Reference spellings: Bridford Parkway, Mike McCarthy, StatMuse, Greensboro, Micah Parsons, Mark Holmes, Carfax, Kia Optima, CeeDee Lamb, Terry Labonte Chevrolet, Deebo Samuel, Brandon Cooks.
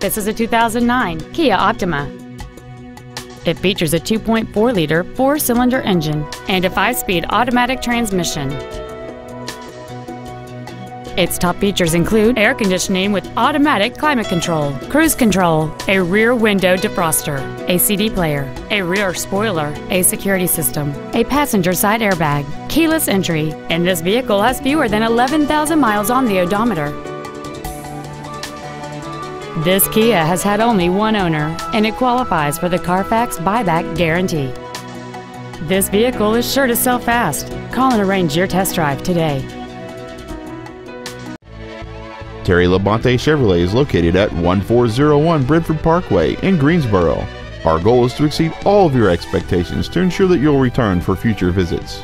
This is a 2009 Kia Optima. It features a 2.4-liter four-cylinder engine and a 5-speed automatic transmission. Its top features include air conditioning with automatic climate control, cruise control, a rear window defroster, a CD player, a rear spoiler, a security system, a passenger side airbag, keyless entry, and this vehicle has fewer than 11,000 miles on the odometer. This Kia has had only one owner, and it qualifies for the Carfax buyback guarantee. This vehicle is sure to sell fast. Call and arrange your test drive today. Terry Labonte Chevrolet is located at 1401 Bridford Parkway in Greensboro. Our goal is to exceed all of your expectations to ensure that you'll return for future visits.